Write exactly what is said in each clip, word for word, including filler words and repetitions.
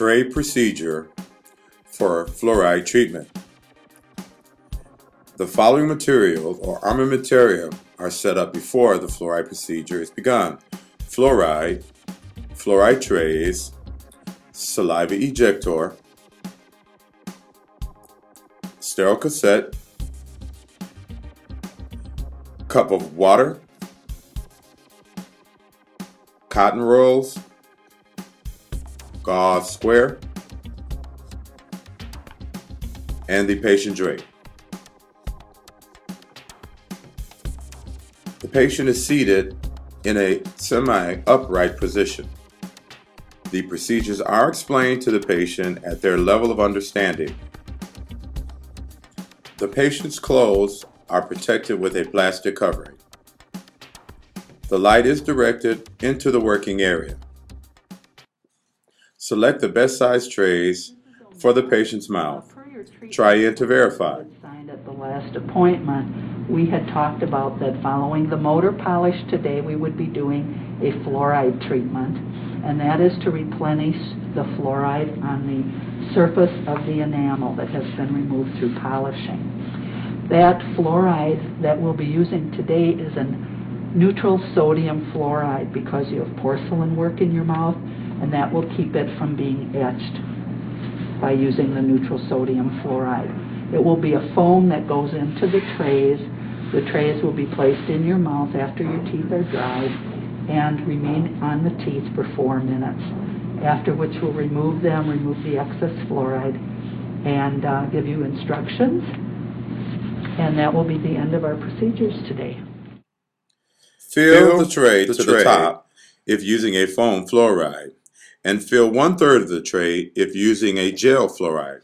tray procedure for fluoride treatment. The following materials or armamentaria are set up before the fluoride procedure is begun: fluoride, fluoride trays, saliva ejector, sterile cassette, cup of water, cotton rolls, gauze square, and the patient drape. The patient is seated in a semi-upright position. The procedures are explained to the patient at their level of understanding. The patient's clothes are protected with a plastic covering. The light is directed into the working area. Select the best size trays for the patient's mouth. Try in to verify. At the last appointment, we had talked about that following the motor polish today, we would be doing a fluoride treatment, and that is to replenish the fluoride on the surface of the enamel that has been removed through polishing. That fluoride that we'll be using today is a neutral sodium fluoride because you have porcelain work in your mouth, and that will keep it from being etched by using the neutral sodium fluoride. It will be a foam that goes into the trays. The trays will be placed in your mouth after your teeth are dried and remain on the teeth for four minutes, after which we'll remove them, remove the excess fluoride, and uh, give you instructions. And that will be the end of our procedures today. Fill the tray to the top if using a foam fluoride, and fill one-third of the tray if using a gel fluoride.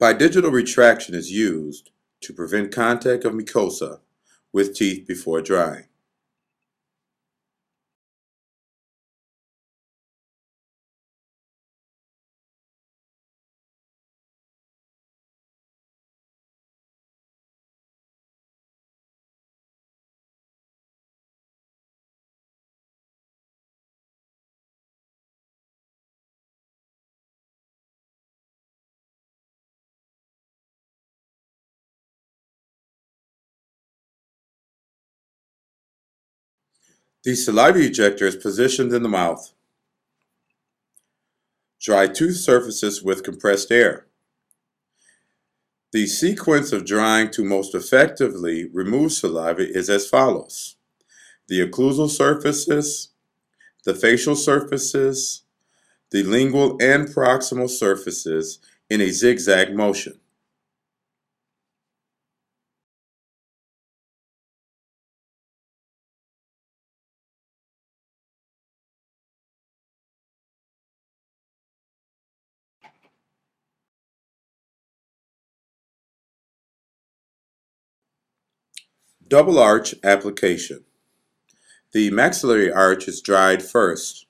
Bidigital retraction is used to prevent contact of mucosa with teeth before drying. The saliva ejector is positioned in the mouth. Dry tooth surfaces with compressed air. The sequence of drying to most effectively remove saliva is as follows: the occlusal surfaces, the facial surfaces, the lingual and proximal surfaces in a zigzag motion. Double arch application. The maxillary arch is dried first,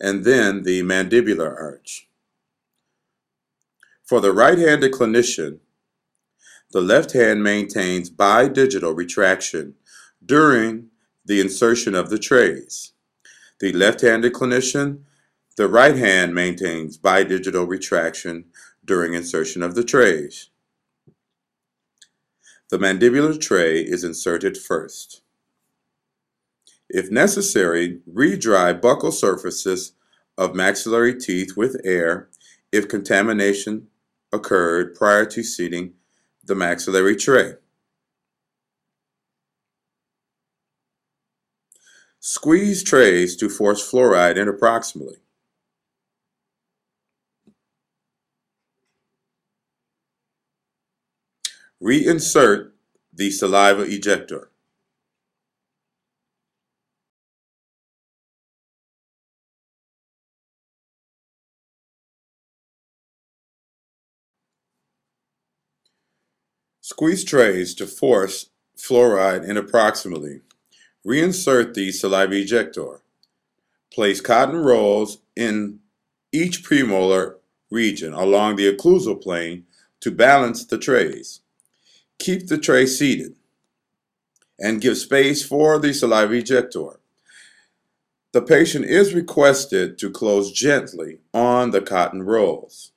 and then the mandibular arch. For the right-handed clinician, the left hand maintains bidigital retraction during the insertion of the trays. The left-handed clinician, the right hand maintains bidigital retraction during insertion of the trays. The mandibular tray is inserted first. If necessary, re-dry buccal surfaces of maxillary teeth with air if contamination occurred prior to seating the maxillary tray. Squeeze trays to force fluoride in approximately. Reinsert the saliva ejector. Squeeze trays to force fluoride in approximately. Reinsert the saliva ejector. Place cotton rolls in each premolar region along the occlusal plane to balance the trays. Keep the tray seated and give space for the saliva ejector. The patient is requested to close gently on the cotton rolls.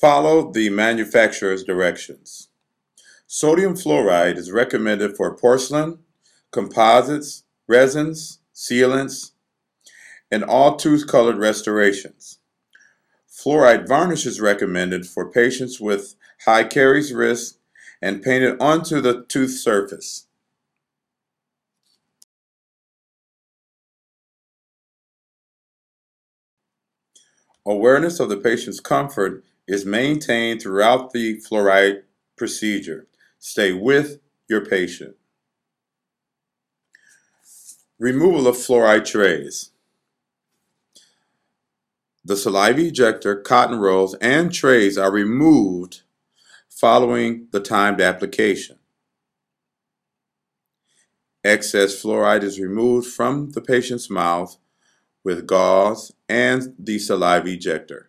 Follow the manufacturer's directions. Sodium fluoride is recommended for porcelain, composites, resins, sealants, and all tooth-colored restorations. Fluoride varnish is recommended for patients with high caries risk and painted onto the tooth surface. Awareness of the patient's comfort is maintained throughout the fluoride procedure. Stay with your patient. Removal of fluoride trays. The saliva ejector, cotton rolls, and trays are removed following the timed application. Excess fluoride is removed from the patient's mouth with gauze and the saliva ejector.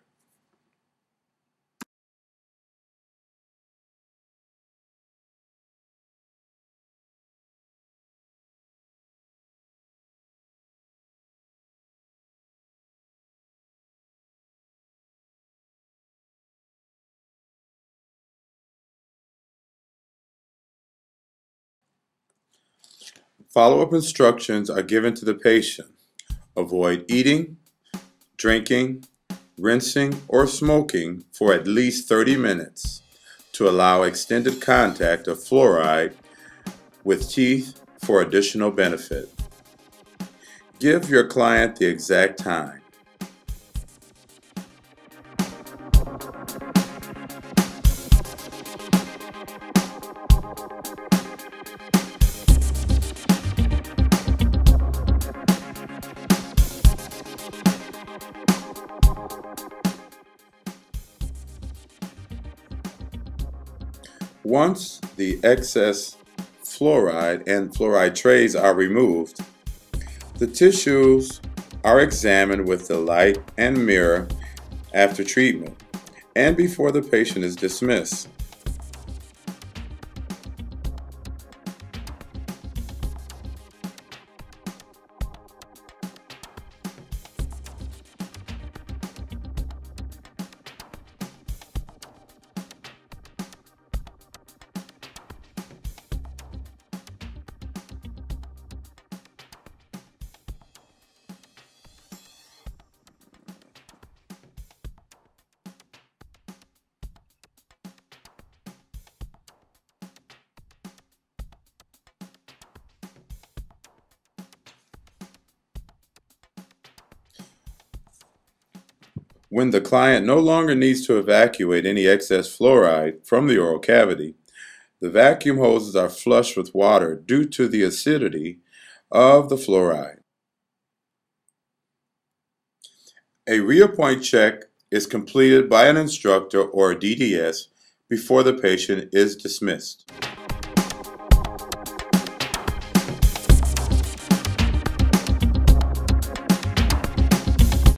Follow-up instructions are given to the patient. Avoid eating, drinking, rinsing, or smoking for at least thirty minutes to allow extended contact of fluoride with teeth for additional benefit. Give your client the exact time. Once the excess fluoride and fluoride trays are removed, the tissues are examined with the light and mirror after treatment and before the patient is dismissed. When the client no longer needs to evacuate any excess fluoride from the oral cavity, the vacuum hoses are flushed with water due to the acidity of the fluoride. A reappoint check is completed by an instructor or a D D S before the patient is dismissed.